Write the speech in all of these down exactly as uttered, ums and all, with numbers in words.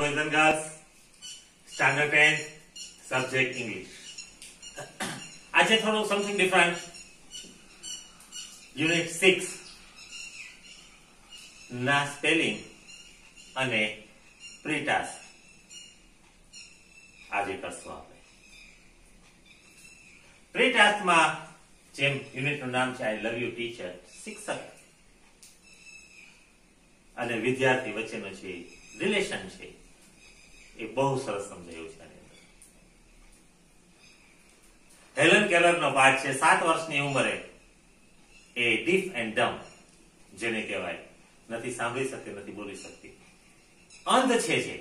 boys and girls, standard ten, subject English. I just thought of something different. Unit six. ના spelling અને પ્રિટાસ આજે કરશું આપણે. પ્રિટાસમાં જેમ યુનિટનું નામ છે આઈ લવ યુ ટીચર, શિક્ષક અને વિદ્યાર્થી વચ્ચેનો છે રિલેશન છે એ બહુ સરસ સમજાયું છે. હેલન કેલરનો પાઠ છે. સાત વર્ષની ઉંમરે એ ડીફ એન્ડ ડમ જેને કહેવાય, નથી સાંભળી શકતી, નથી બોલી શકતી, અંધ છે જે.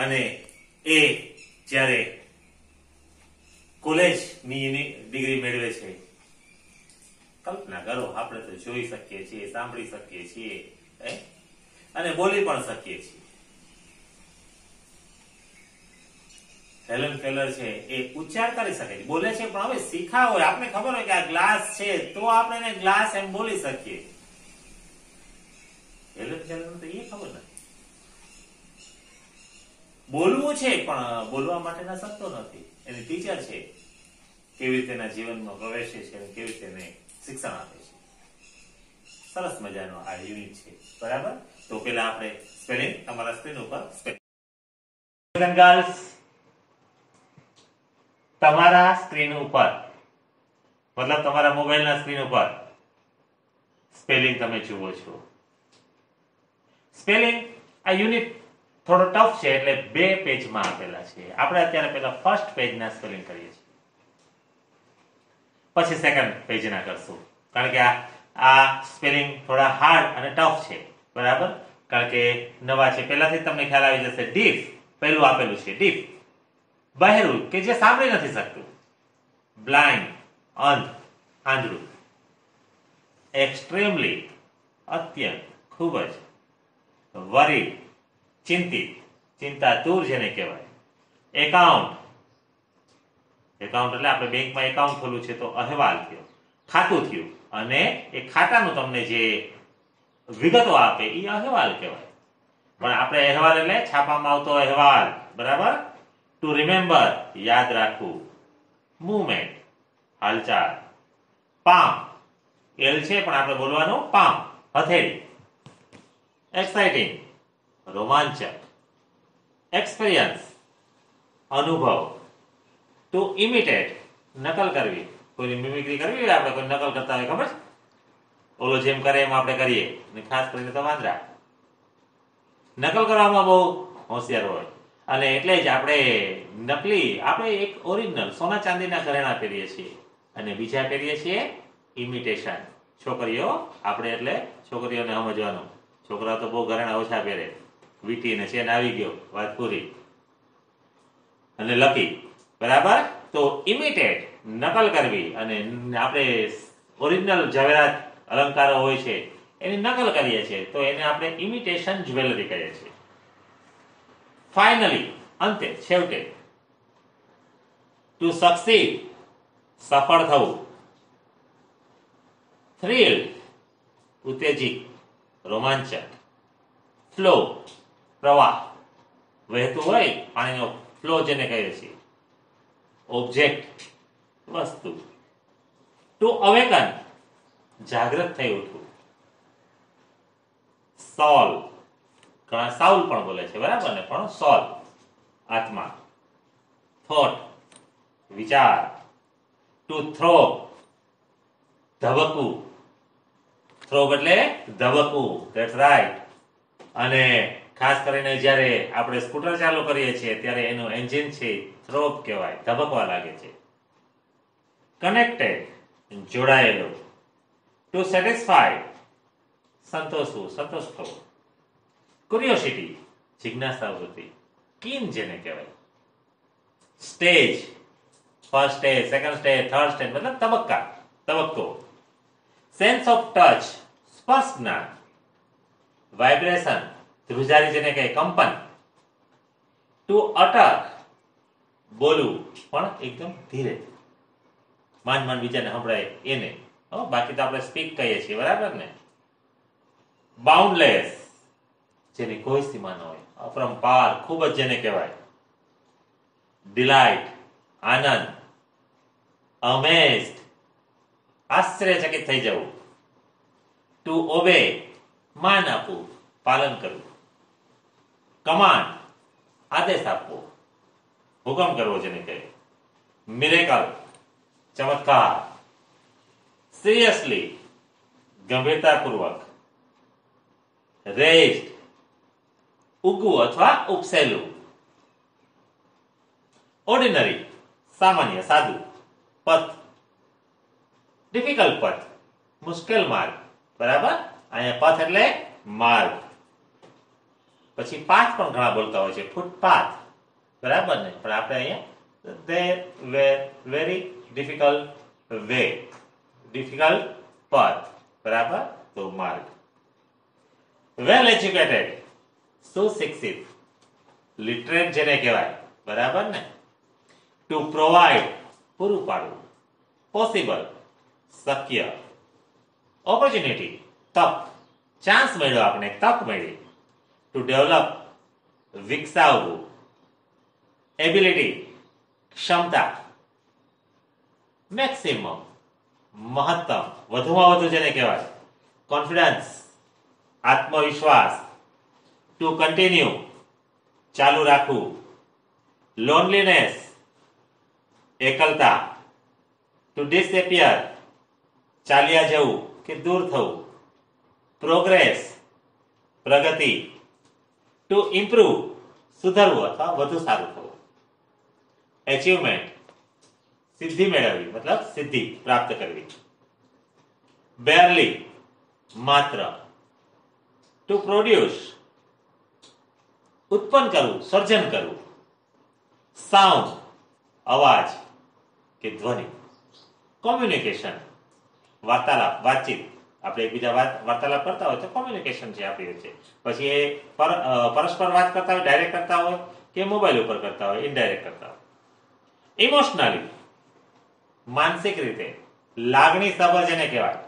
અને એ જ્યારે કોલેજની ડિગ્રી મેળવે છે, કલ્પના કરો, આપણે તો જોઈ શકીએ છીએ, સાંભળી શકીએ છીએ અને બોલી પણ શકીએ છીએ. હેલન કેલર છે એ ઉચ્ચાર કરી શકે છે, બોલે છે, પણ હવે શીખા હોય, આપણે ખબર હોય કે આ ગ્લાસ છે તો આપણે એને ગ્લાસ એમ બોલી શકીએ. હેલન કેલરને તો એ ખબર નથી, બોલવું છે પણ બોલવા માટેના શબ્દો નથી. એની ટીચર છે કેવી રીતે એના જીવનમાં પ્રવેશે છે અને કેવી રીતે એને શિક્ષણ આપે છે. સરસ મજાનો આ યુનિટ છે, બરાબર? તો પેલા આપણે સ્પેલિંગ તમારા સ્ક્રીન ઉપર સ્પેલિંગ ગર્લ્સ તમારા સ્ક્રીન ઉપર, મતલબ તમારા મોબાઈલના સ્ક્રીન ઉપર સ્પેલિંગ તમે જુઓ છો. સ્પેલિંગ આ યુનિટ થોડો ટફ છે એટલે બે પેજમાં આપેલા છે. આપણે અત્યારે પહેલા ફર્સ્ટ પેજના સ્પેલિંગ કરીએ છીએ, પછી સેકન્ડ પેજના કરશું, કારણ કે આ આ સ્પેલિંગ થોડા હાર્ડ અને ટફ છે, બરાબર? કારણ કે નવા છે. પહેલાથી તમને ખ્યાલ આવી જશે. ડીફ પહેલું આપેલું છે, ડીફ બહેરું કે જે સાંભળી નથી શકતું, બ્લાઇન્ડ અંધ આંધળું, એક્સ્ટ્રીમલી અત્યંત ખૂબ જ, વરીડ ચિંતિત ચિંતાતુર જેને કહેવાય, એકાઉન્ટ એકાઉન્ટ એટલે આપણે બેંકમાં એકાઉન્ટ ખોલ્યું છે તો અહેવાલ થયો, ખાતું થયું, અને એ ખાતાનું તમને જે વિગતો આપે એ અહેવાલ કહેવાય. પણ આપણે અહેવાલ એટલે છાપામાં આવતો અહેવાલ, બરાબર? ટુ રિમેમ્બર યાદ રાખવું, મૂવમેન્ટ હાલચાલ, પામ એલ છે પણ આપણે બોલવાનું પામ હથેળી, એક્સાઇટિંગ રોમાંચક, એક્સપિરિયન્સ અનુભવ, ટુ ઇમિટેટ નકલ કરવી, કોઈની મિમિક્રી કરવી હોય, આપણે કોઈ નકલ કરતા હોય, ખબર છે, ઓલો જેમ કરે એમ આપણે કરીએ, અને ખાસ કરીને તો વાંદરા નકલ કરવામાં બહુ હોશિયાર હોય અને એટલે જ આપણે નકલી, આપણે એક ઓરિજિનલ સોના ચાંદીના ઘરેણા પહેરીએ છીએ અને બીજા પહેરીએ છીએ ઇમિટેશન. છોકરીઓ આપણે એટલે છોકરીઓને સમજવાનું, છોકરા તો બહુ ઘરેણા ઓછા પહેરે, વીટીને છે ને આવી ગયો, વાત પૂરી. અને લકી, બરાબર? તો ઇમિટેટ નકલ કરવી, અને આપણે ઓરિજિનલ ઝવેરાત અલંકારો હોય છે એની નકલ કરીએ છીએ તો એને આપણે ઇમિટેશન જ્વેલરી કહીએ છીએ. ફાઇનલી અંતે છેવટે ટુ સક્સીડ સફળ થવું, થ્રિલ ઉત્તેજિત રોમાંચક, ફ્લો પ્રવાહ વહેતું હોય પાણીનો ફ્લો જેને કહીએ છીએ, ઓબ્જેક્ટ વસ્તુ, ટુ અવેકન જાગૃત થઈ ઉઠવું, સોલ્વ ઘણા સાઉલ પણ બોલે છે, બરાબર ને, પણ સોલ આત્મા, થોટ વિચાર, ટુ થ્રો ધબકવું, થ્રો એટલે ધબકવું, ધેટ્સ રાઈટ. અને ખાસ કરીને જ્યારે આપણે સ્કૂટર ચાલુ કરીએ છીએ ત્યારે એનું એન્જિન છે થ્રોબ કહેવાય, ધબકવા લાગે છે. કનેક્ટેડ જોડાયેલો, ટુ સેટિસ્ફાઈડ સંતોષવું, સંતોષ થવું, ક્યુરિયોસિટી જિજ્ઞાસા વૃત્તિ, કીન જેને કહેવાય, stage first stage, second stage, third stage, મતલબ તબક્કા તબક્કો, સેન્સ ઓફ ટચ સ્પર્શ જ્ઞાન, વાઇબ્રેશન ધ્રુજારી જેને કહે કંપન, ટુ અટર બોલવું પણ એકદમ ધીરે, માંડ માંડ બીજાને સંભળાય એને, બાકી તો આપણે સ્પીક કહીએ છીએ, બરાબર ને. બાઉન્ડલેસ જેની કોઈ સીમા ન હોય, અપરંપાર ખૂબ જ જેને કહેવાય ડિલાઇટ, આનંદ, અમેઝ્ડ, આશ્ચર્યચકિત થઈ જવું, ટુ ઓબે માન આપવું, પાલન કરવું, કમાન્ડ આદેશ આપવો, હુકમ કરવો જેને કહે, મિરેકલ ચમત્કાર, સિરિયસલી ગંભીરતાપૂર્વક, રેસ્ટ ઉગવું અથવા ઉપસેલું, ઓર્ડિનરી સામાન્ય સાદું, પથ ડિફિકલ્ટ પથ મુશ્કેલ માર્ગ, બરાબર, અહીંયા પથ એટલે માર્ગ, પછી પાથ પણ ઘણા બોલતા હોય છે, ફૂટપાથ, બરાબર ને, પણ આપણે અહીંયા there were very difficult way, difficult path, બરાબર, તો માર્ગ. વેલ એજ્યુકેટેડ સુશિક્ષિત, લિટરેટ જેને કહેવાય, બરાબર ને, ટુ પ્રોવાઈડ પૂરું પાડવું, પોસિબલ શક્ય, ઓપોર્ચ્યુનિટી તક, ચાન્સ મળ્યો આપણે, તક મળી, ટુ ડેવલપ વિકસાવવું, એબિલિટી ક્ષમતા, મેક્સિમમ મહત્તમ વધુમાં વધુ જેને કહેવાય, કોન્ફિડન્સ આત્મવિશ્વાસ, ટુ કન્ટિન્યુ ચાલુ રાખવું, લોનલીનેસ એકલતા, ટુ ડિસએપિયર ચાલ્યા જવું કે દૂર થવું, પ્રોગ્રેસ પ્રગતિ, ટુ ઇમ્પ્રુવ સુધરવું અથવા વધુ સારું થવું, એચિવમેન્ટ સિદ્ધિ મેળવવી મતલબ સિદ્ધિ પ્રાપ્ત કરવી, બેરલી માત્ર, ટુ પ્રોડ્યુસ ઉત્પન્ન કરવું સર્જન કરવું, સાઉન્ડ અવાજ કે ધ્વનિ, કોમ્યુનિકેશન વાર્તાલાપ વાતચીત, આપણે એકબીજા વાર્તાલાપ કરતા હોય તો કોમ્યુનિકેશન છે આપણી વચ્ચે, પછી એ પરસ્પર વાત કરતા હોય, ડાયરેક્ટ કરતા હોય કે મોબાઈલ ઉપર કરતા હોય, ઇનડાયરેક્ટ કરતા હોય, ઇમોશનલી માનસિક રીતે લાગણી સભર જેને કહેવાય,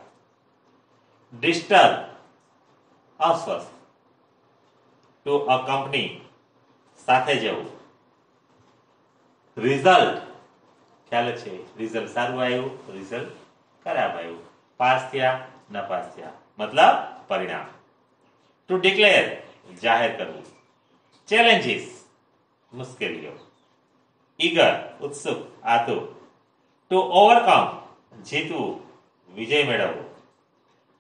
ડિસ્ટર્બ અસ્વસ્થ, ટુ અ કંપની સાથે જવું, રિઝલ્ટ ખ્યાલ છે, રિઝલ્ટ સારું આવ્યું, રિઝલ્ટ ખરાબ આવ્યું, પાસ થયા નપાસ થયા મતલબ પરિણામ, ટુ ડિક્લેર જાહેર કરવું, ચેલેન્જીસ મુશ્કેલીઓ, ઈગર ઉત્સુક આતુર, ટુ ઓવરકમ જીતવું વિજય મેળવવો,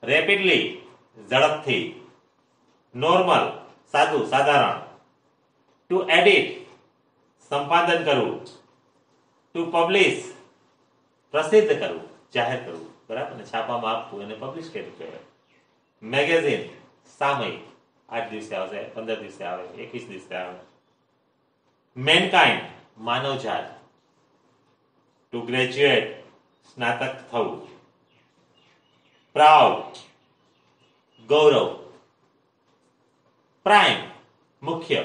રેપિડલી ઝડપથી, નોર્મલ સાદું સાધારણ, ટુ એડિટ સંપાદન કરવું, ટુ પબ્લિશ પ્રસિદ્ધ કરવું જાહેર કરવું, બરાબર, છાપામાં આપવું એને પબ્લિશ કરવું કહેવાય, મેગેઝિન સામયિક, આઠ દિવસે આવશે, પંદર દિવસે આવે, એકવીસ દિવસે આવે, મેનકાઇન્ડ માનવજાત, ટુ ગ્રેજ્યુએટ સ્નાતક થવું, પ્રાઉડ ગૌરવ, પ્રાઇમ મુખ્ય,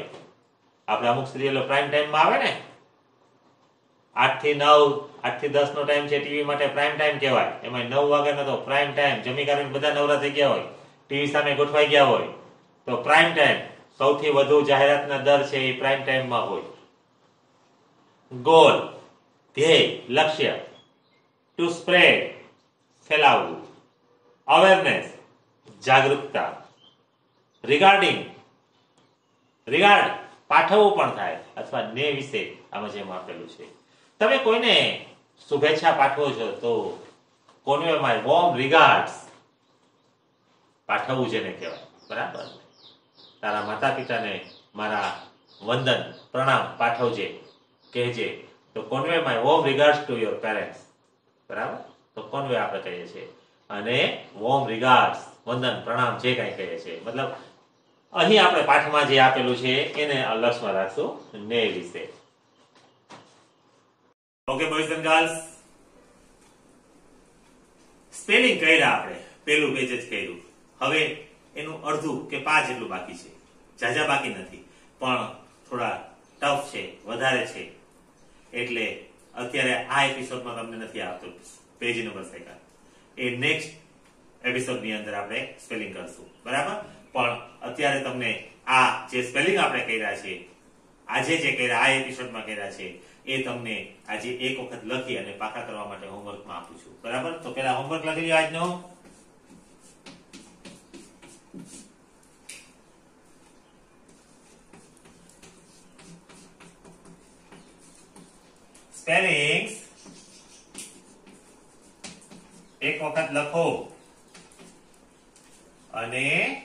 આપણે અમુક સિરિયલો પ્રાઇમ ટાઈમમાં આવે ને, આઠ થી નવ આઠ થી દસ નો ટાઈમ છે ટીવી માટે પ્રાઇમ ટાઈમ કહેવાય, એમાં નવ વાગ્યાનો તો પ્રાઇમ ટાઈમ, જમી કરીને બધા નવરા થઈ ગયા હોય, ટીવી સામે ગોઠવાઈ ગયા હોય તો પ્રાઇમ ટાઈમ, સૌથી વધુ જાહેરાતના દર છે એ પ્રાઇમ ટાઈમમાં હોય, ગોલ ધ્યેય લક્ષ્ય, ટુ સ્પ્રેડ ફેલાવવું, અવેરનેસ જાગૃતતા, રિગાર્ડિંગ રિગાર્ડ પાઠવવું પણ થાય અથવા ને વિશે, આમાં જેમ આપેલું છે, તમે કોઈને શુભેચ્છા પાઠવો છો તો કોનવે માય વોર્મ રિગાર્ડ્સ પાઠવવું જેને કહેવાય, બરાબર, તારા માતા પિતાને મારા વંદન પ્રણામ પાઠવજે કહેજે તો Conway my warm regards to your parents, બરાબર, તો કોનવે આપણે કહીએ છીએ, અને વોર્મ રિગાર્ડ્સ વંદન પ્રણામ જે કાંઈ કહીએ છીએ, મતલબ અહીં આપણે પાઠમાં જે આપેલું છે એને લક્ષમાં રાખશું ને વિશે. Okay boys and girls, spelling કર્યા આપણે, પહેલું પેજ જ કર્યું, હવે એનું અડધું કે પાંચ એટલું બાકી છે, ઝાઝા બાકી નથી પણ થોડા ટફ છે, વધારે છે, એટલે અત્યારે આ એપિસોડમાં તમને નથી આવતું પેજ નંબર સેકન્ડ, એ નેક્સ્ટ એપિસોડની અંદર આપણે સ્પેલિંગ કરશું, બરાબર, પણ અત્યારે તમને આ જે સ્પેલિંગ આપણે કર્યા છે, આજે જે કર્યા આ એપિસોડમાં કર્યા છે, એ તમને આજે એક વખત લખી અને પાકા કરવા માટે હોમવર્કમાં આપું છું. બરાબર? તો પહેલા હોમવર્ક લખી લ્યો આજનો. स्पेलिंग्स एक वक्त लखो अने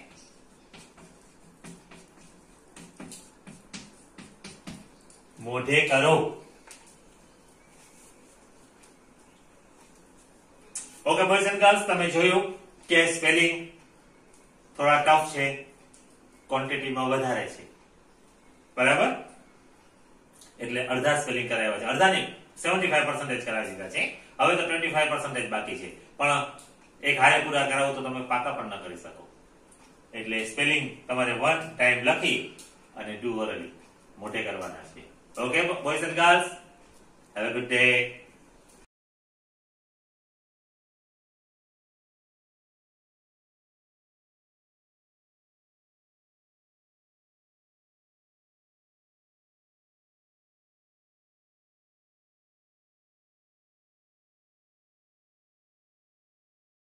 मोढे करो. ओके बॉयज एंड गर्ल्स, तमे जोयुं के स्पेलिंग थोड़ा टफ है, क्वॉंटिटी में वधारे है. बराबर? એટલે અડધા સ્પેલિંગ કરાવ્યા છે, અડધા નહીં પંચોતેર ટકા કરાવી દીધા છે. હવે તો પંચોતેર ટકા બાકી છે, પણ એક હારે પૂરા કરાવો તો તમે પાકા પણ ન કરી શકો. એટલે સ્પેલિંગ તમારે વન ટાઈમ લખી અને ડુ ઓરલી મોઢે કરવાના છે. Okay boys and girls, have a good day.